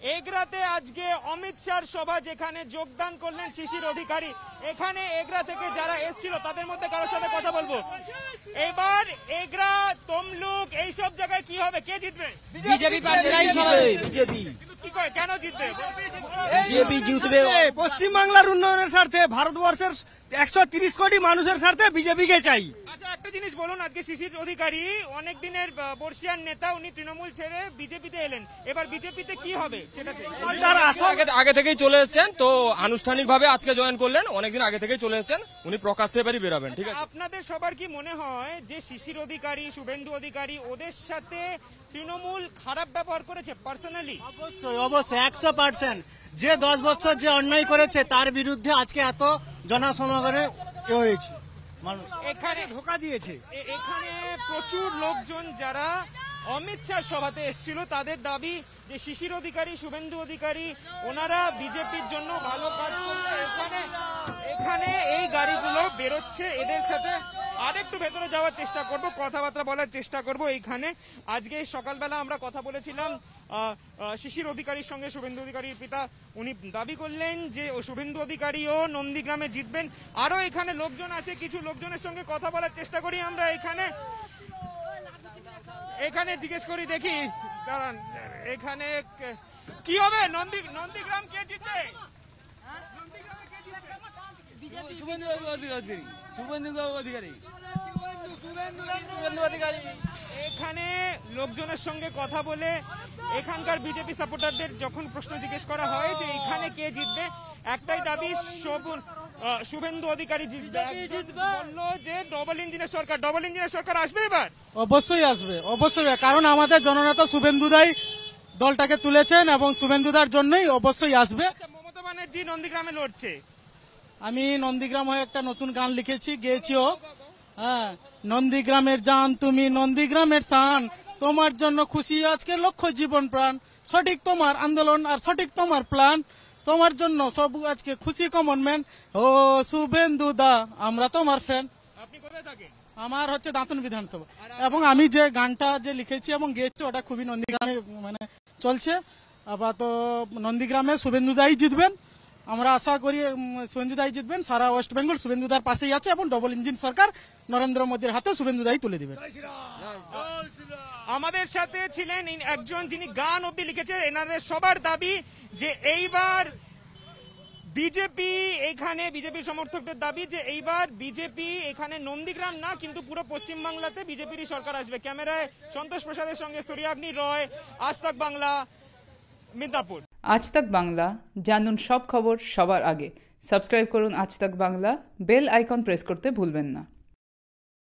एगराते आज के अमित शाह सभा जेखाने योगदान करलेन शिशिर अधिकारी एखाने एगरा थेके जारा एसेछिलो तादेर मध्ये कारो साथे कथा बोलबो। एबार एगरा तमलुक एई सब जायगाय की होबे, के जितबे? बीजेपी पार्टीराई जितबे। बीजेपी की कय केन जितबे? बीजेपी जितबे पश्चिम बांगलार उन्नयनेर स्वार्थे, भारतवर्षेर 130 कोटी मानुषेर स्वार्थे बीजेपी के चाई। अच्छा एक जिनिस बोलुन, आजके शिशिर अधिकारी अनेक दिनेर बर्षियान नेता, उनी तृणमूल छेड़े बीजेपीते एलेन, एबार बीजेपीते की होबे? तृणमूल खराब व्यवहार करेছে পার্সোনালি, অবশ্যই অবশ্যই 100%। যে 10 বছর যে অন্যায় করেছে তার বিরুদ্ধে আজকে এত জনসমাগমে হয়েছে, মানুষ এখানে ধোঁকা দিয়েছে। এখানে প্রচুর লোকজন যারা अमित शाह सभाते एसेछिलो तादेर दाबी जे शिशिर अधिकारी, शुभेंदु अधिकारी ओनारा बीजेपीर जोन्नो भालो काज करते। एखाने एखाने एई गाड़ीगुलो बेर होच्छे, एदेर साथे আরেকটু ভেতরে যাওয়ার চেষ্টা করব, কথাবার্তা বলার চেষ্টা করব। এইখানে আজকে সকালবেলা আমরা কথা বলেছিলাম শিশির অধিকারীর সঙ্গে, শুভেন্দু অধিকারীর পিতা। উনি দাবি করলেন যে শুভেন্দু অধিকারীও নন্দীগ্রামে জিতবেন। আরও এখানে লোকজন আছে, কিছু লোকজনের সঙ্গে কথা বলার চেষ্টা করি আমরা। এখানে এখানে জিজ্ঞেস করি দেখি, কারণ এখানে কি হবে? নন্দীগ্রাম কে জিতবে? লোকজনের সঙ্গে কথা বলে এখানকার বিজেপি সাপোর্টারদের যখন প্রশ্ন জিজ্ঞেস করা হয় যে এখানে কে জিতবে, একটাই দাবি, শুভেন্দু অধিকারী জিতবে। বললো যে ডবল ইঞ্জিনের সরকার আসবে এবার? অবশ্যই আসবে, অবশ্যই, কারণ আমাদের জননেতা শুভেন্দু দাই দলটাকে তুলেছেন এবং শুভেন্দুদার জন্যই অবশ্যই আসবে। মমতা ব্যানার্জি নন্দীগ্রামে লড়ছে, আমি নন্দীগ্রাম হয়ে একটা নতুন গান লিখেছি, গেয়েছিও। হ্যাঁ, নন্দীগ্রামের জান তুমি নন্দীগ্রামের শান, তোমার জন্য খুশি আজকে লক্ষ্য জীবন প্রাণ, সঠিক তোমার আন্দোলন আর সঠিক তোমার প্ল্যান, তোমার জন্য সব আজকে খুশি কমন ম্যান, ও শুভেন্দু দা আমরা তোমার ফ্যান। আপনি কোথায় থাকেন? আমার হচ্ছে দাঁতন বিধানসভা, এবং আমি যে গানটা যে লিখেছি এবং গেয়েছি ওটা খুবই নন্দীগ্রামে মানে চলছে। আপাতত নন্দীগ্রামে শুভেন্দু দাই জিতবেন, আমরা আশা করি শুভেন্দু দাই জিতবেন। সারা ওয়েস্ট বেঙ্গল শুভেন্দুদার পাশেই আছে এবং ডবল ইঞ্জিন সরকার নরেন্দ্র মোদীর হাতে শুভেন্দু দাই তুলে দেবেন। আমাদের সাথে ছিলেন একজন যিনি গান অব্দি লিখেছেন। এনাদের সবার দাবি যে এইবার বিজেপি, এখানে বিজেপির সমর্থকদের দাবি যে এইবার বিজেপি এখানে নন্দীগ্রাম না কিন্তু পুরো পশ্চিমবাংলাতে বিজেপিরই সরকার আসবে। ক্যামেরায় সন্তোষ প্রসাদের সঙ্গে সূর্যাগ্নি রয়, আজ তাক বাংলা, মিদনাপুর। আজ তাক বাংলা, জানুন সব খবর সবার আগে। সাবস্ক্রাইব করুন আজ তাক বাংলা, বেল আইকন প্রেস করতে ভুলবেন না।